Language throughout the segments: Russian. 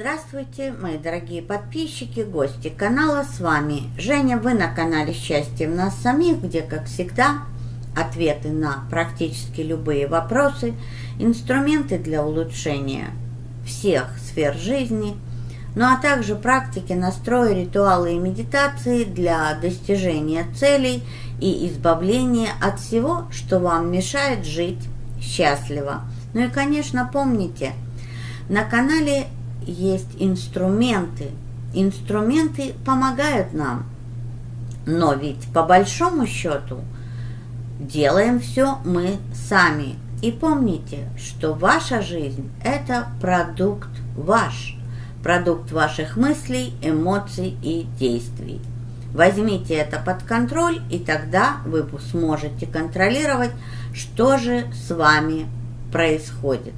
Здравствуйте, мои дорогие подписчики, гости канала, с вами Женя, вы на канале «Счастье в нас самих», где, как всегда, ответы на практически любые вопросы, инструменты для улучшения всех сфер жизни, ну а также практики, настроя, ритуалы и медитации для достижения целей и избавления от всего, что вам мешает жить счастливо. Ну и, конечно, помните, на канале есть инструменты. Инструменты помогают нам. Но ведь по большому счету делаем все мы сами. И помните, что ваша жизнь – это продукт ваш. Продукт ваших мыслей, эмоций и действий. Возьмите это под контроль, и тогда вы сможете контролировать, что же с вами происходит.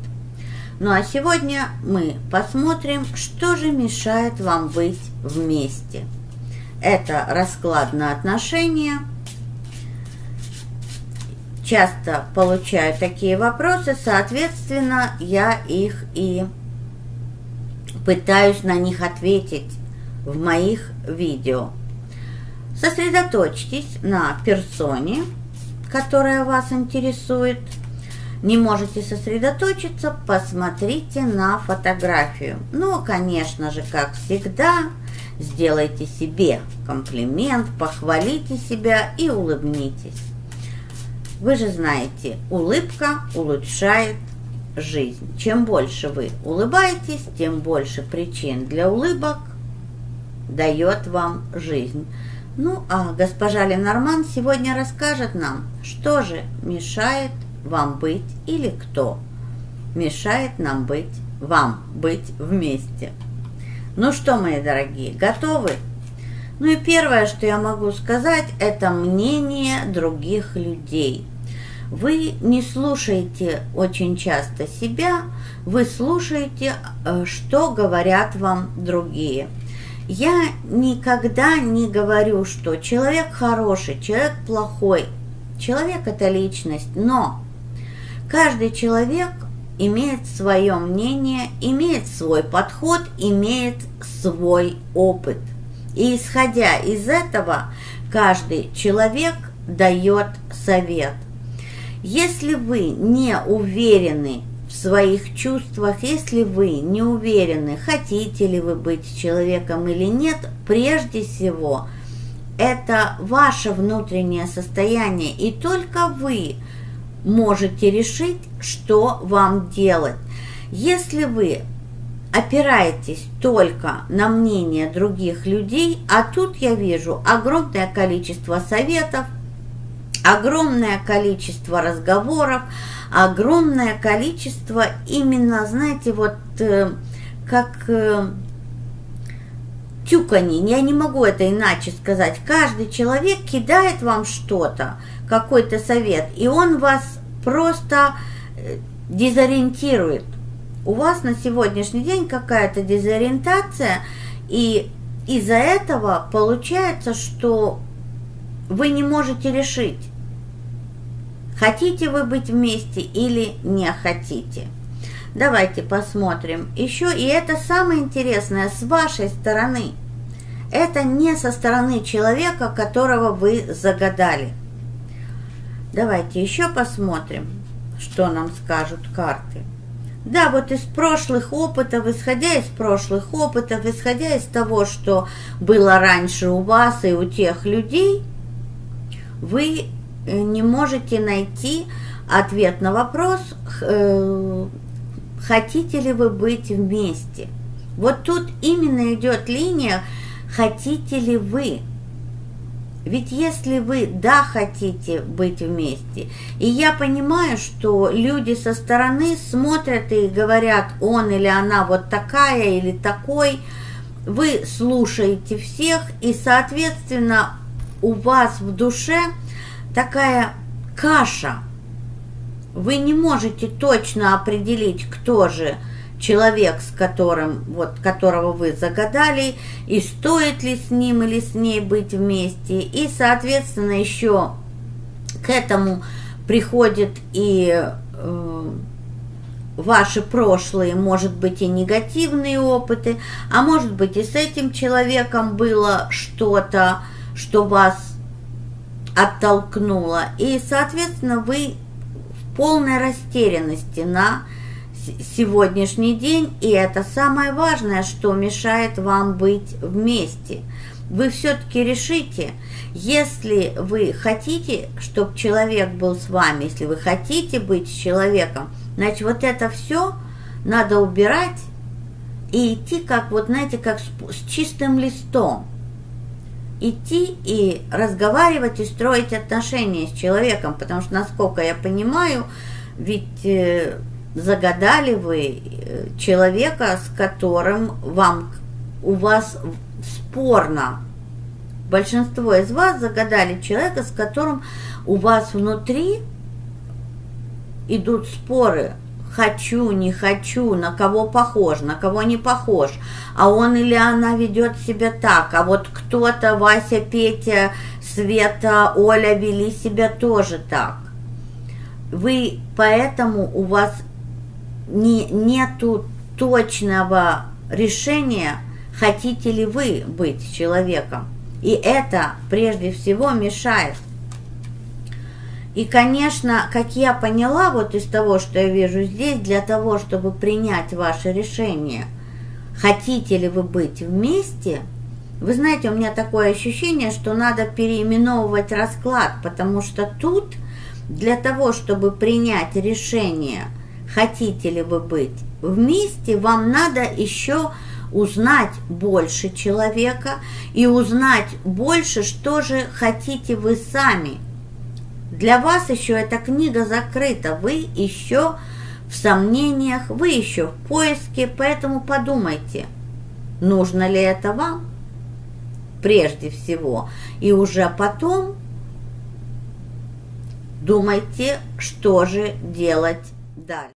Ну а сегодня мы посмотрим, что же мешает вам быть вместе. Это расклад на отношения. Часто получаю такие вопросы, соответственно, я их и пытаюсь на них ответить в моих видео. Сосредоточьтесь на персоне, которая вас интересует. Не можете сосредоточиться, посмотрите на фотографию. Ну, конечно же, как всегда, сделайте себе комплимент, похвалите себя и улыбнитесь. Вы же знаете, улыбка улучшает жизнь. Чем больше вы улыбаетесь, тем больше причин для улыбок дает вам жизнь. Ну, а госпожа Ленорман сегодня расскажет нам, что же мешает вам быть, или кто мешает нам быть, вам быть вместе. Ну что, мои дорогие, готовы? Ну и первое, что я могу сказать, это мнение других людей. Вы не слушаете очень часто себя, вы слушаете, что говорят вам другие. Я никогда не говорю, что человек хороший, человек плохой. Человек – это личность, но каждый человек имеет свое мнение, имеет свой подход, имеет свой опыт. И исходя из этого, каждый человек дает совет. Если вы не уверены в своих чувствах, если вы не уверены, хотите ли вы быть человеком или нет, прежде всего это ваше внутреннее состояние, и только вы можете решить, что вам делать. Если вы опираетесь только на мнение других людей, а тут я вижу огромное количество советов, огромное количество разговоров, огромное количество именно, знаете, вот как тюканье, я не могу это иначе сказать. Каждый человек кидает вам что-то, какой-то совет, и он вас просто дезориентирует. У вас на сегодняшний день какая-то дезориентация, и из-за этого получается, что вы не можете решить, хотите вы быть вместе или не хотите. Давайте посмотрим еще, и это самое интересное с вашей стороны. Это не со стороны человека, которого вы загадали. Давайте еще посмотрим, что нам скажут карты. Да, вот из прошлых опытов, исходя из прошлых опытов, исходя из того, что было раньше у вас и у тех людей, вы не можете найти ответ на вопрос, хотите ли вы быть вместе. Вот тут именно идет линия «хотите ли вы?». Ведь если вы «да, хотите быть вместе», и я понимаю, что люди со стороны смотрят и говорят «он или она вот такая или такой», вы слушаете всех, и, соответственно, у вас в душе такая каша. Вы не можете точно определить, кто же человек, с которым, вот, которого вы загадали, и стоит ли с ним или с ней быть вместе. И, соответственно, еще к этому приходит и ваши прошлые, может быть, и негативные опыты, а может быть, и с этим человеком было что-то, что вас оттолкнуло. И, соответственно, вы в полной растерянности на сегодняшний день, и это самое важное, что мешает вам быть вместе. Вы все-таки решите, если вы хотите, чтобы человек был с вами, если вы хотите быть с человеком, значит, вот это все надо убирать и идти, как, вот знаете, как с чистым листом. Идти и разговаривать, и строить отношения с человеком, потому что, насколько я понимаю, ведь загадали вы человека, с которым у вас спорно. Большинство из вас загадали человека, с которым у вас внутри идут споры. Хочу, не хочу, на кого похож, на кого не похож. А он или она ведет себя так. А вот кто-то, Вася, Петя, Света, Оля, вели себя тоже так. Вы, поэтому у вас нету точного решения, хотите ли вы быть с человеком. И это прежде всего мешает. И, конечно, как я поняла, вот из того, что я вижу здесь, для того, чтобы принять ваше решение, хотите ли вы быть вместе, вы знаете, у меня такое ощущение, что надо переименовывать расклад, потому что тут для того, чтобы принять решение, хотите ли вы быть вместе, вам надо еще узнать больше человека и узнать больше, что же хотите вы сами. Для вас еще эта книга закрыта, вы еще в сомнениях, вы еще в поиске, поэтому подумайте, нужно ли это вам прежде всего. И уже потом думайте, что же делать дальше.